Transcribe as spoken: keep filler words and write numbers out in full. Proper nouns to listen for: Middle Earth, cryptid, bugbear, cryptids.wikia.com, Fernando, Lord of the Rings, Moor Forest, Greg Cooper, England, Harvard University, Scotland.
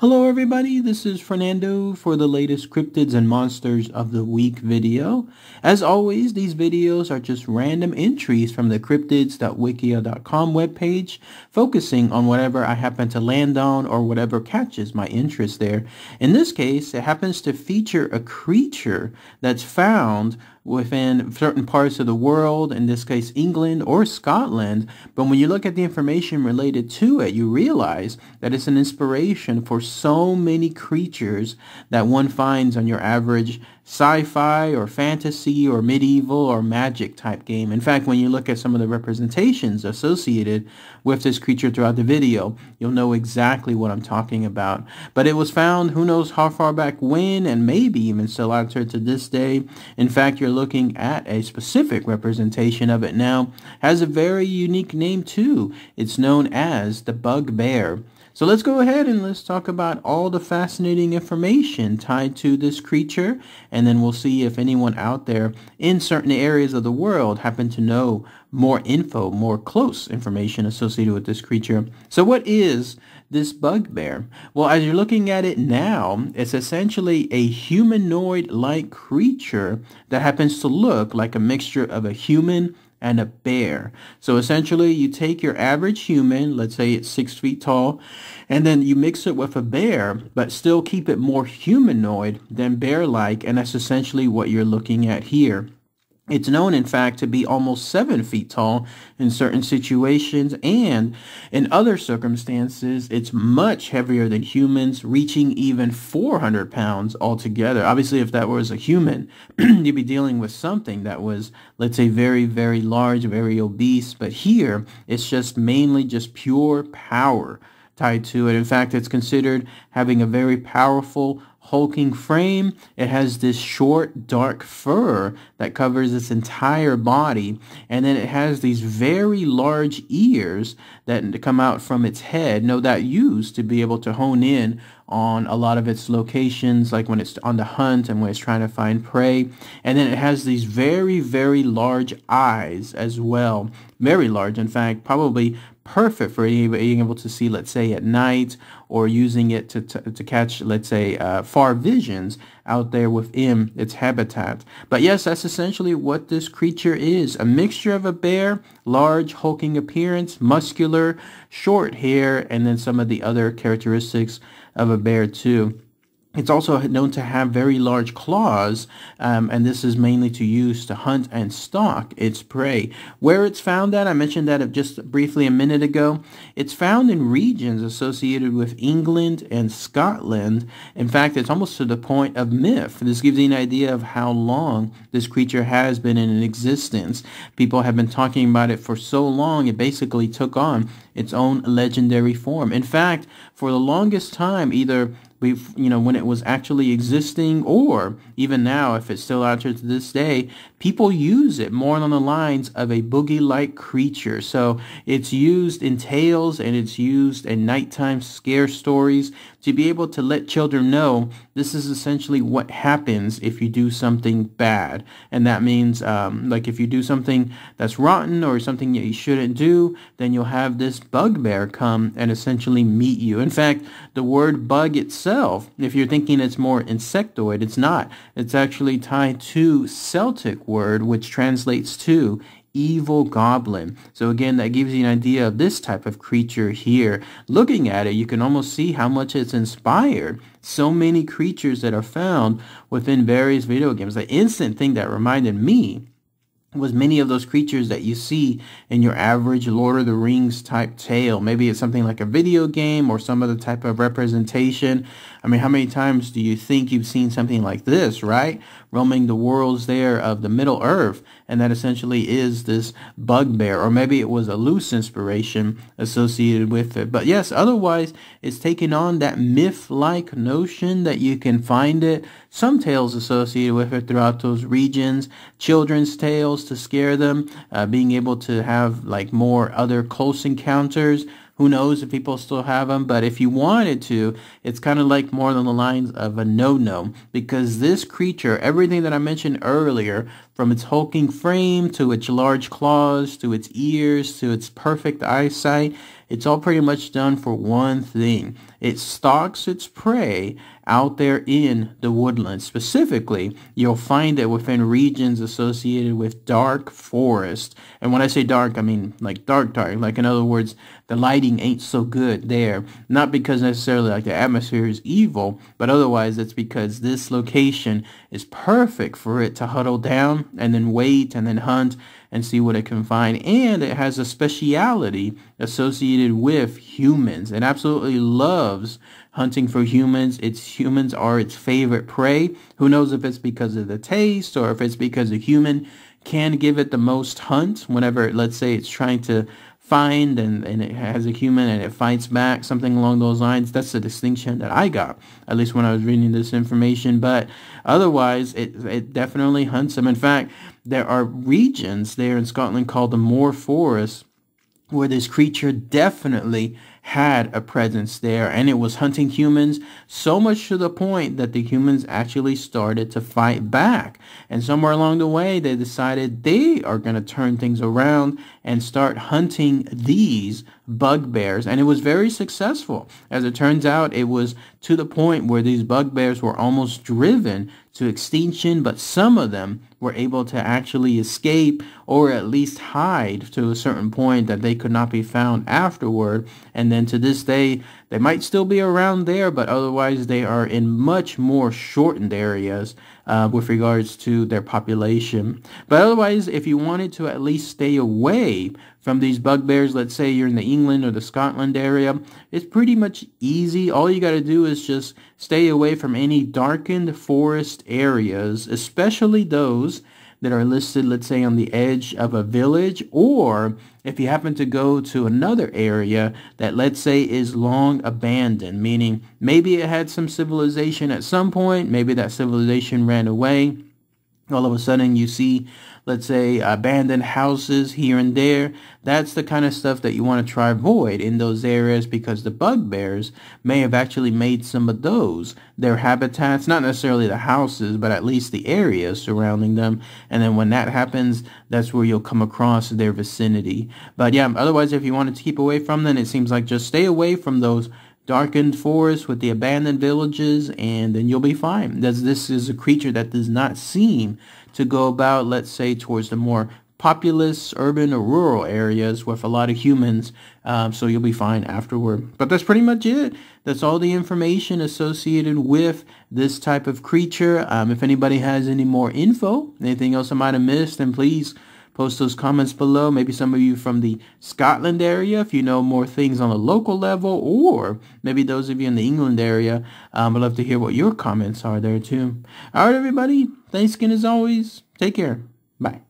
Hello everybody, this is Fernando for the latest Cryptids and Monsters of the Week video. As always, these videos are just random entries from the cryptids dot wikia dot com webpage, focusing on whatever I happen to land on or whatever catches my interest there. In this case, it happens to feature a creature that's found within certain parts of the world, in this case England or Scotland, but when you look at the information related to it, you realize that it's an inspiration for so many creatures that one finds on your average sci-fi or fantasy or medieval or magic type game. In fact, when you look at some of the representations associated with this creature throughout the video, you'll know exactly what I'm talking about. But it was found who knows how far back when, and maybe even still out there to this day. In fact, you're looking at a specific representation of it now. Has a very unique name too. It's known as the bugbear. So let's go ahead and let's talk about all the fascinating information tied to this creature, and then we'll see if anyone out there in certain areas of the world happen to know more info, more close information associated with this creature. So what is this bugbear? Well, as you're looking at it now, it's essentially a humanoid-like creature that happens to look like a mixture of a human and a bear. So essentially, you take your average human, let's say it's six feet tall, and then you mix it with a bear, but still keep it more humanoid than bear-like, and that's essentially what you're looking at here. It's known, in fact, to be almost seven feet tall in certain situations, and in other circumstances, it's much heavier than humans, reaching even four hundred pounds altogether. Obviously, if that was a human, you'd be dealing with something that was, let's say, very, very large, very obese, but here, it's just mainly just pure power tied to it. In fact, it's considered having a very powerful hulking frame. It has this short dark fur that covers its entire body, and then it has these very large ears that come out from its head, no doubt used to be able to hone in on a lot of its locations, like when it's on the hunt and when it's trying to find prey. And then it has these very very large eyes as well, very large, in fact, probably perfect for being able to see, let's say, at night, or using it to, to, to catch, let's say, uh, far visions out there within its habitat. But yes, that's essentially what this creature is, a mixture of a bear, large hulking appearance, muscular, short hair, and then some of the other characteristics of a bear too. It's also known to have very large claws, um, and this is mainly to use to hunt and stalk its prey. Where it's found at, I mentioned that just briefly a minute ago, it's found in regions associated with England and Scotland. In fact, it's almost to the point of myth. This gives you an idea of how long this creature has been in existence. People have been talking about it for so long, it basically took on its own legendary form. In fact, for the longest time, either We've, you know, when it was actually existing, or even now, if it's still out there to this day, people use it more on the lines of a boogie-like creature. So it's used in tales, and it's used in nighttime scare stories to be able to let children know this is essentially what happens if you do something bad. And that means, um, like, if you do something that's rotten or something that you shouldn't do, then you'll have this bugbear come and essentially meet you. In fact, the word bug itself, if you're thinking it's more insectoid, it's not. It's actually tied to Celtic word, which translates to evil goblin. So again, that gives you an idea of this type of creature here. Looking at it, you can almost see how much it's inspired so many creatures that are found within various video games. The instant thing that reminded me was many of those creatures that you see in your average Lord of the Rings type tale. Maybe it's something like a video game or some other type of representation. I mean, how many times do you think you've seen something like this, right? Roaming the worlds there of the Middle Earth, and that essentially is this bugbear, or maybe it was a loose inspiration associated with it. But yes, otherwise, it's taken on that myth-like notion that you can find it, some tales associated with it throughout those regions, children's tales, to scare them, uh, being able to have like more other close encounters. Who knows if people still have them, but if you wanted to, it's kind of like more on the lines of a no-no, because this creature, everything that I mentioned earlier, from its hulking frame to its large claws to its ears to its perfect eyesight, it's all pretty much done for one thing. It stalks its prey out there in the woodland. Specifically, you'll find it within regions associated with dark forest. And when I say dark, I mean like dark dark. Like, in other words, the lighting ain't so good there. Not because necessarily like the atmosphere is evil, but otherwise it's because this location is perfect for it to huddle down and then wait and then hunt and see what it can find. And it has a speciality associated with humans. It absolutely loves hunting for humans. Its humans are its favorite prey. Who knows if it's because of the taste or if it's because a human can give it the most hunt whenever, let's say, it's trying to find and, and it has a human and it fights back, something along those lines. That's the distinction that I got, at least when I was reading this information. But otherwise, it, it definitely hunts them. In fact, there are regions there in Scotland called the Moor Forest where this creature definitely had a presence there, and it was hunting humans, so much to the point that the humans actually started to fight back. And somewhere along the way, they decided they are going to turn things around and start hunting these bugbears. And it was very successful. As it turns out, it was to the point where these bugbears were almost driven to extinction, but some of them were able to actually escape or at least hide to a certain point that they could not be found afterward. And then to this day, they might still be around there, but otherwise they are in much more shortened areas uh, with regards to their population. But otherwise, if you wanted to at least stay away from these bugbears, let's say you're in the England or the Scotland area, it's pretty much easy. All you got to do is just stay away from any darkened forest areas, especially those that are listed, let's say, on the edge of a village, or if you happen to go to another area that, let's say, is long abandoned, meaning maybe it had some civilization at some point, maybe that civilization ran away. All of a sudden you see, let's say, abandoned houses here and there. That's the kind of stuff that you want to try avoid in those areas, because the bugbears may have actually made some of those their habitats, not necessarily the houses, but at least the areas surrounding them. And then when that happens, that's where you'll come across their vicinity. But yeah, otherwise, if you wanted to keep away from them, it seems like just stay away from those darkened forests with the abandoned villages, and then you'll be fine. That's, this is a creature that does not seem to go about, let's say, towards the more populous urban or rural areas with a lot of humans, um, so you'll be fine afterward. But that's pretty much it. That's all the information associated with this type of creature. Um, if anybody has any more info, anything else I might have missed, then please post those comments below. Maybe some of you from the Scotland area, if you know more things on the local level, or maybe those of you in the England area. Um, I'd love to hear what your comments are there too. All right, everybody. Thanks again as always. Take care. Bye.